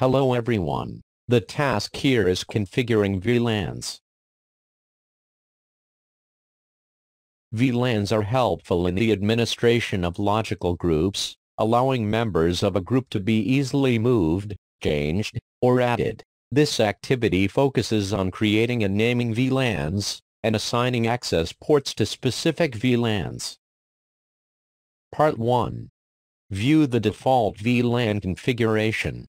Hello everyone. The task here is configuring VLANs. VLANs are helpful in the administration of logical groups, allowing members of a group to be easily moved, changed, or added. This activity focuses on creating and naming VLANs, and assigning access ports to specific VLANs. Part 1. View the default VLAN configuration.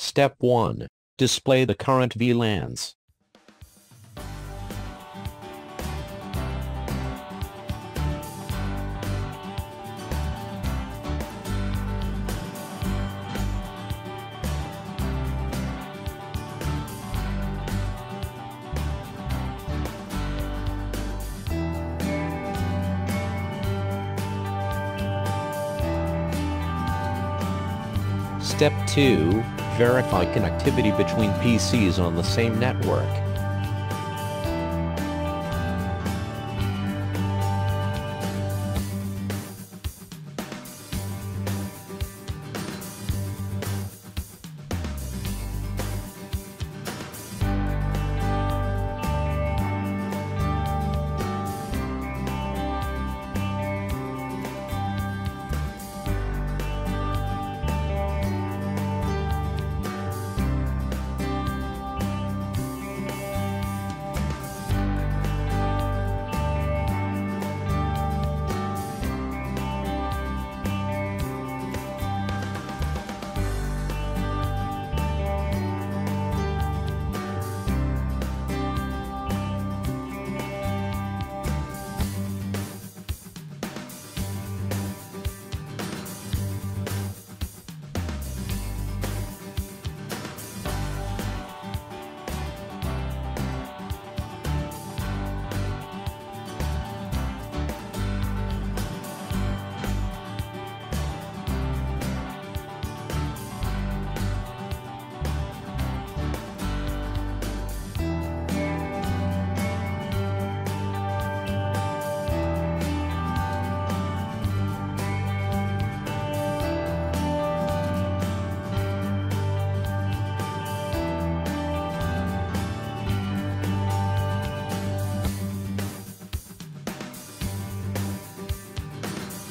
Step 1. Display the current VLANs. Step 2. Verify connectivity between PCs on the same network.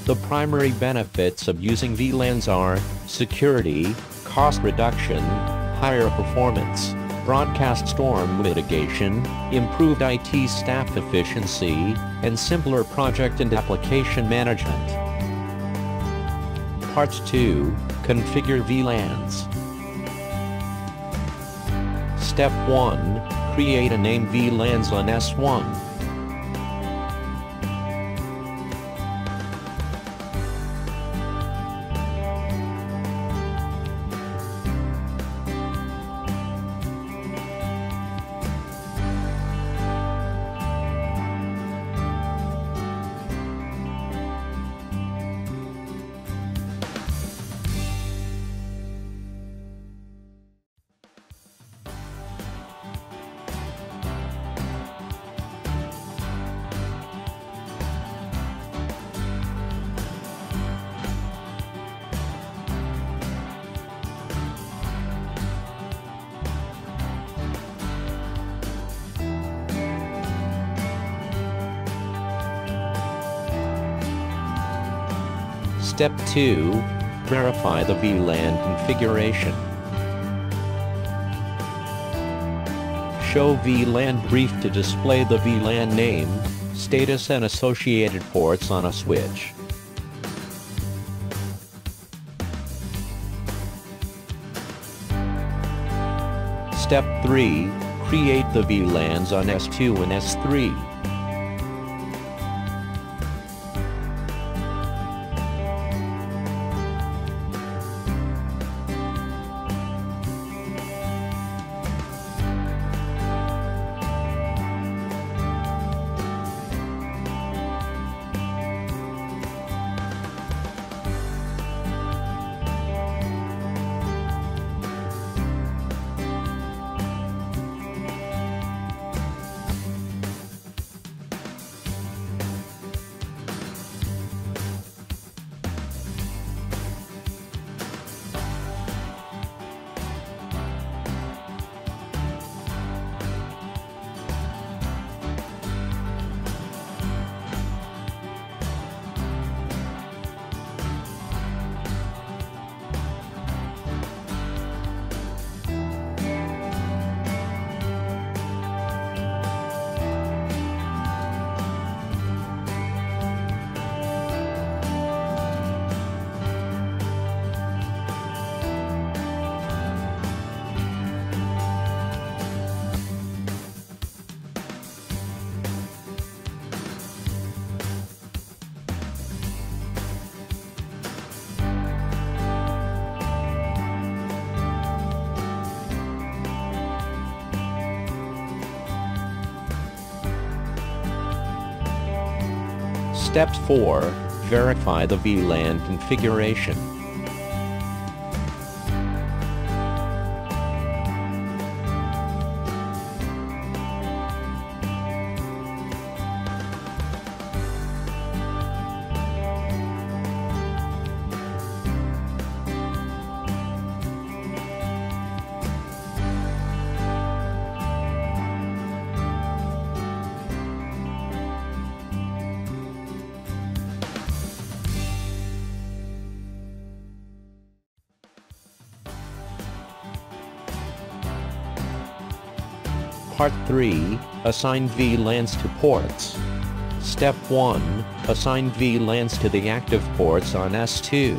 The primary benefits of using VLANs are security, cost reduction, higher performance, broadcast storm mitigation, improved IT staff efficiency, and simpler project and application management. Part 2. Configure VLANs. Step 1. Create and name VLANs on S1. Step 2. Verify the VLAN configuration. Show VLAN brief to display the VLAN name, status and associated ports on a switch. Step 3. Create the VLANs on S2 and S3. Step 4. Verify the VLAN configuration. Part 3. Assign VLANs to ports. Step 1. Assign VLANs to the active ports on S2.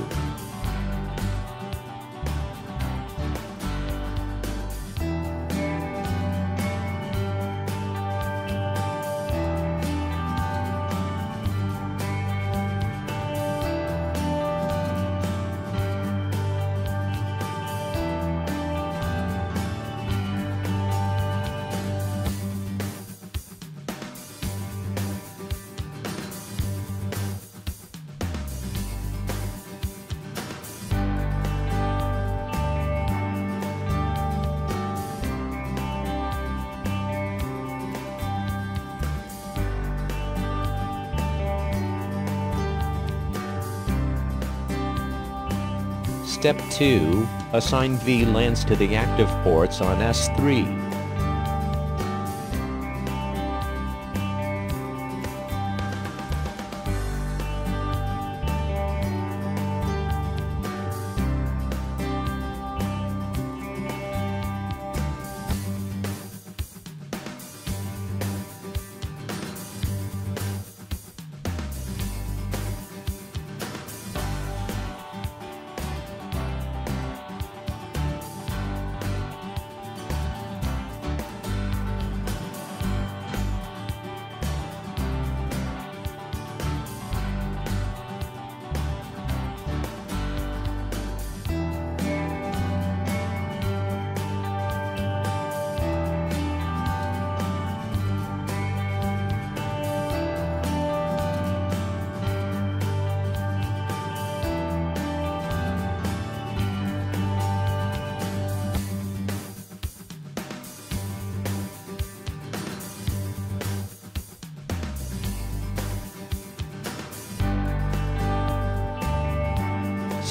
Step 2. Assign VLANs to the active ports on S3.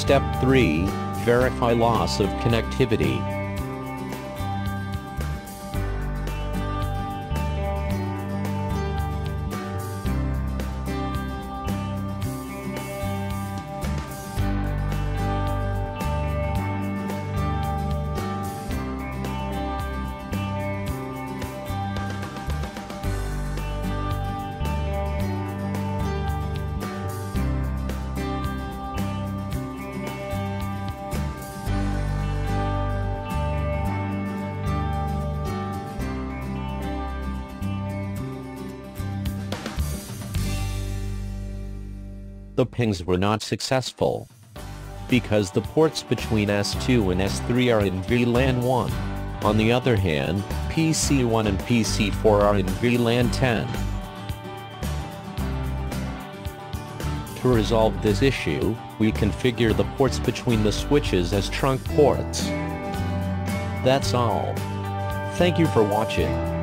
Step 3. Verify loss of connectivity. The pings were not successful because the ports between S2 and S3 are in VLAN 1. On the other hand, PC1 and PC4 are in VLAN 10. To resolve this issue, we configure the ports between the switches as trunk ports. That's all. Thank you for watching.